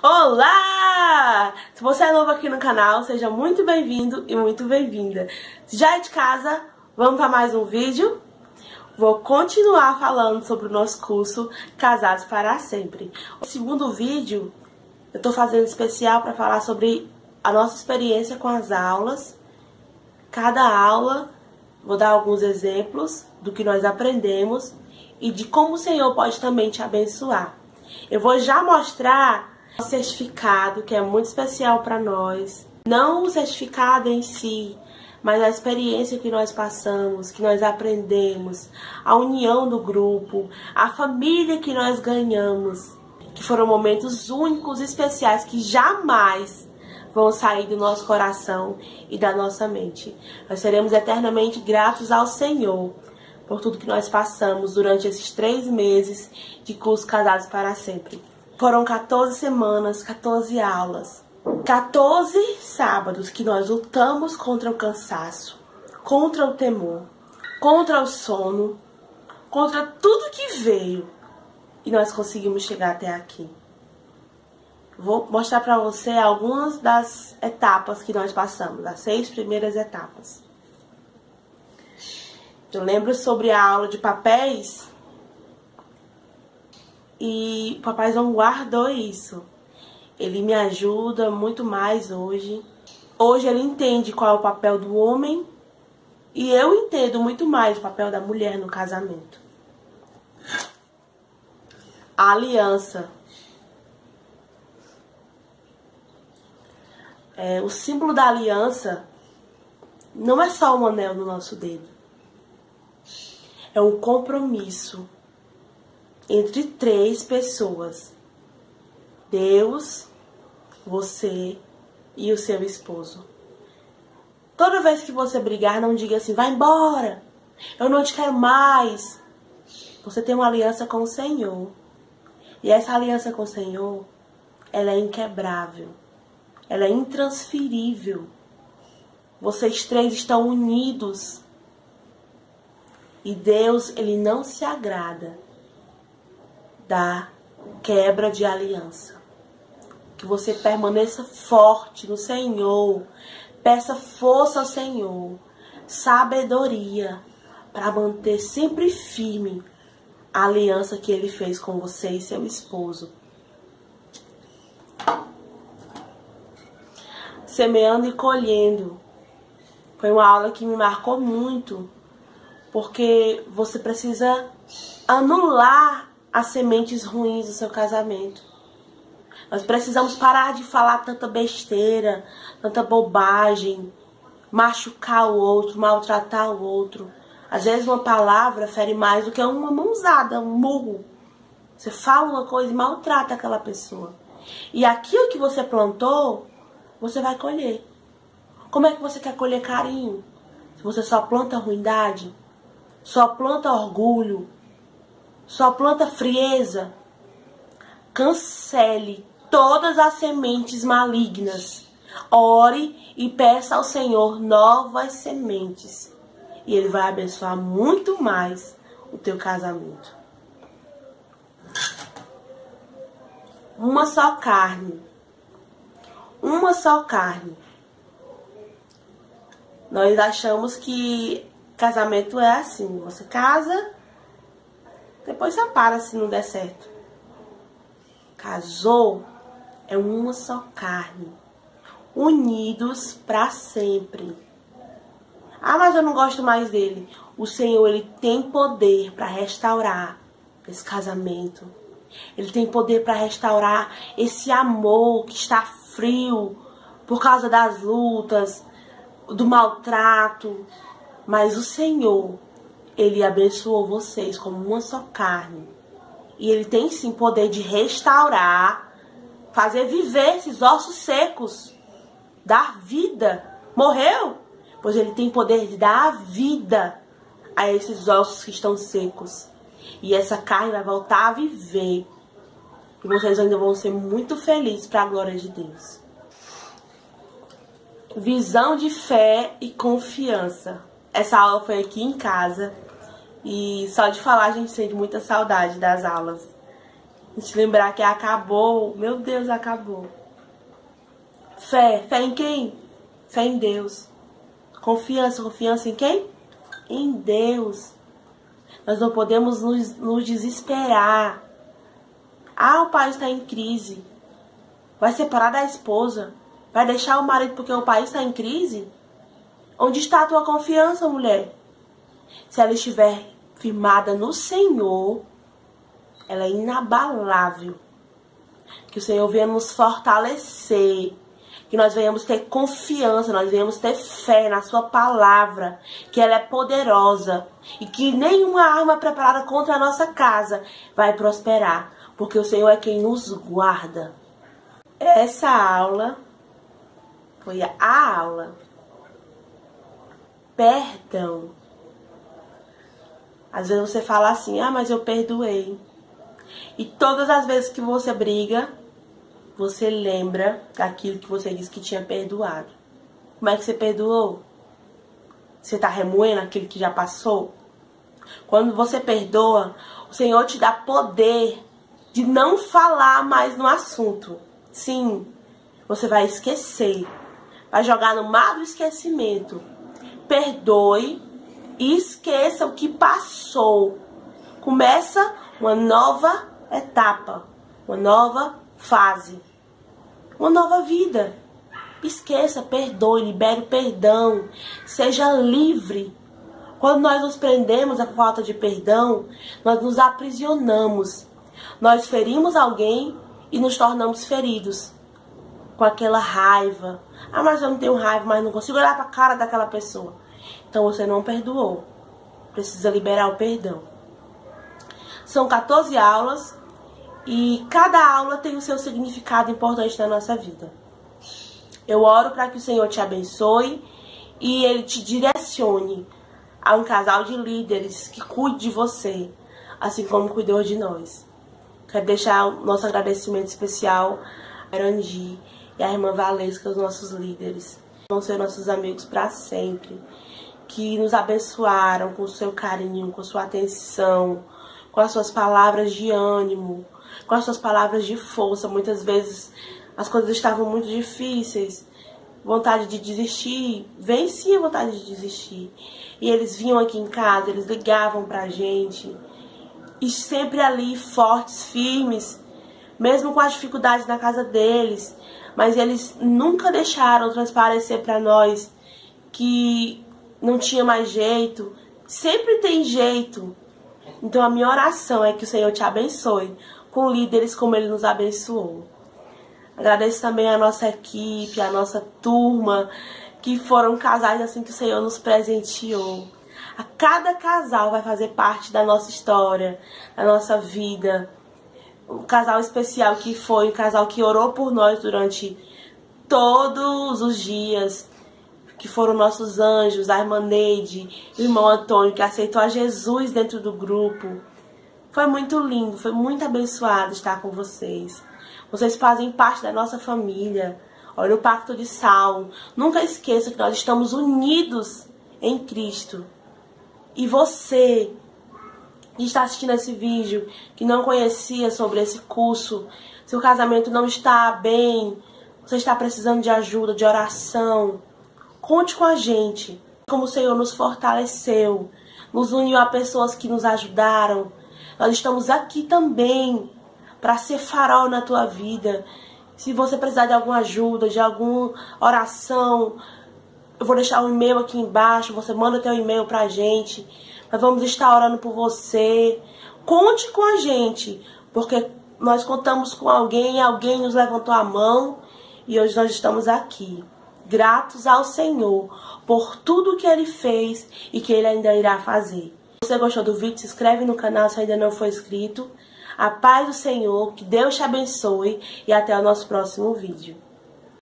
Olá! Se você é novo aqui no canal, seja muito bem-vindo e muito bem-vinda. Se já é de casa, vamos para mais um vídeo? Vou continuar falando sobre o nosso curso Casados para Sempre. O segundo vídeo eu tô fazendo especial para falar sobre a nossa experiência com as aulas. Cada aula, vou dar alguns exemplos do que nós aprendemos e de como o Senhor pode também te abençoar. Eu vou já mostrar o certificado, que é muito especial para nós. Não o certificado em si, mas a experiência que nós passamos, que nós aprendemos, a união do grupo, a família que nós ganhamos, que foram momentos únicos e especiais que jamais vão sair do nosso coração e da nossa mente. Nós seremos eternamente gratos ao Senhor por tudo que nós passamos durante esses 3 meses de curso Casados para Sempre. Foram 14 semanas, 14 aulas, 14 sábados que nós lutamos contra o cansaço, contra o temor, contra o sono, contra tudo que veio. E nós conseguimos chegar até aqui. Vou mostrar para você algumas das etapas que nós passamos, as 6 primeiras etapas. Eu lembro sobre a aula de papéis e o papai não guardou isso. Ele me ajuda muito mais hoje. Hoje ele entende qual é o papel do homem e eu entendo muito mais o papel da mulher no casamento. A aliança. O símbolo da aliança não é só um anel no nosso dedo. É um compromisso entre 3 pessoas. Deus, você e o seu esposo. Toda vez que você brigar, não diga assim, vai embora, eu não te quero mais. Você tem uma aliança com o Senhor. E essa aliança com o Senhor, ela é inquebrável. Ela é intransferível. Vocês 3 estão unidos. E Deus, ele não se agrada da quebra de aliança. Que você permaneça forte no Senhor. Peça força ao Senhor. Sabedoria para manter sempre firme a aliança que ele fez com você e seu esposo. Semeando e colhendo. Foi uma aula que me marcou muito. Porque você precisa anular as sementes ruins do seu casamento. Nós precisamos parar de falar tanta besteira, tanta bobagem, machucar o outro, maltratar o outro. Às vezes uma palavra fere mais do que uma mãozada, um murro. Você fala uma coisa e maltrata aquela pessoa. E aquilo que você plantou, você vai colher. Como é que você quer colher carinho? Se você só planta ruindade, só planta orgulho, só planta frieza, cancele todas as sementes malignas. Ore e peça ao Senhor novas sementes. E ele vai abençoar muito mais o teu casamento. Uma só carne. Uma só carne. Nós achamos que casamento é assim. Você casa, depois você para se não der certo. Casou é uma só carne. Unidos para sempre. Ah, mas eu não gosto mais dele. O Senhor, ele tem poder para restaurar esse casamento. Ele tem poder para restaurar esse amor que está frio por causa das lutas, do maltrato. Mas o Senhor, ele abençoou vocês como uma só carne. E ele tem sim poder de restaurar, fazer viver esses ossos secos, dar vida. Morreu? Pois ele tem poder de dar vida a esses ossos que estão secos. E essa carne vai voltar a viver. E vocês ainda vão ser muito felizes para a glória de Deus. Visão de fé e confiança. Essa aula foi aqui em casa. E só de falar a gente sente muita saudade das aulas. A gente lembrar que acabou. Meu Deus, acabou. Fé. Fé em quem? Fé em Deus. Confiança. Confiança em quem? Em Deus. Nós não podemos nos desesperar. Ah, o país está em crise. Vai separar da esposa. Vai deixar o marido porque o país está em crise? Onde está a tua confiança, mulher? Se ela estiver firmada no Senhor, ela é inabalável. Que o Senhor venha nos fortalecer. Que nós venhamos ter confiança, nós venhamos ter fé na sua palavra. Que ela é poderosa. E que nenhuma arma preparada contra a nossa casa vai prosperar. Porque o Senhor é quem nos guarda. Essa aula foi a aula perdão. Às vezes você fala assim, ah, mas eu perdoei. E todas as vezes que você briga, você lembra daquilo que você disse que tinha perdoado. Como é que você perdoou? Você tá remoendo aquilo que já passou? Quando você perdoa, o Senhor te dá poder de não falar mais no assunto. Sim, você vai esquecer. Vai jogar no mar do esquecimento. Perdoe e esqueça o que passou. Começa uma nova etapa, uma nova fase, uma nova vida. Esqueça, perdoe, libere o perdão, seja livre. Quando nós nos prendemos à falta de perdão, nós nos aprisionamos. Nós ferimos alguém e nos tornamos feridos com aquela raiva. Ah, mas eu não tenho raiva, mas não consigo olhar para a cara daquela pessoa. Então você não perdoou. Precisa liberar o perdão. São 14 aulas e cada aula tem o seu significado importante na nossa vida. Eu oro para que o Senhor te abençoe e Ele te direcione a um casal de líderes que cuide de você, assim como cuidou de nós. Quero deixar o nosso agradecimento especial a Andi e a irmã Valesca, os nossos líderes. Vão ser nossos amigos para sempre, que nos abençoaram com o seu carinho, com a sua atenção, com as suas palavras de ânimo, com as suas palavras de força. Muitas vezes as coisas estavam muito difíceis, vontade de desistir, vencia a vontade de desistir. E eles vinham aqui em casa, eles ligavam pra gente, e sempre ali, fortes, firmes, mesmo com as dificuldades na casa deles. Mas eles nunca deixaram transparecer pra nós que não tinha mais jeito. Sempre tem jeito. Então a minha oração é que o Senhor te abençoe com líderes como Ele nos abençoou. Agradeço também a nossa equipe, a nossa turma, que foram casais assim que o Senhor nos presenteou. A cada casal vai fazer parte da nossa história, da nossa vida. O casal especial que foi, o casal que orou por nós durante todos os dias, que foram nossos anjos, a irmã Neide, o irmão Antônio, que aceitou a Jesus dentro do grupo. Foi muito lindo, foi muito abençoado estar com vocês. Vocês fazem parte da nossa família. Olha o pacto de sal. Nunca esqueça que nós estamos unidos em Cristo. E você que está assistindo esse vídeo, que não conhecia sobre esse curso, seu casamento não está bem, você está precisando de ajuda, de oração, conte com a gente. Como o Senhor nos fortaleceu, nos uniu a pessoas que nos ajudaram. Nós estamos aqui também para ser farol na tua vida. Se você precisar de alguma ajuda, de alguma oração, eu vou deixar um e-mail aqui embaixo. Você manda teu e-mail para a gente. Nós vamos estar orando por você. Conte com a gente, porque nós contamos com alguém. Alguém nos levantou a mão e hoje nós estamos aqui, gratos ao Senhor por tudo que Ele fez e que Ele ainda irá fazer. Se você gostou do vídeo, se inscreve no canal se ainda não for inscrito. A paz do Senhor, que Deus te abençoe e até o nosso próximo vídeo.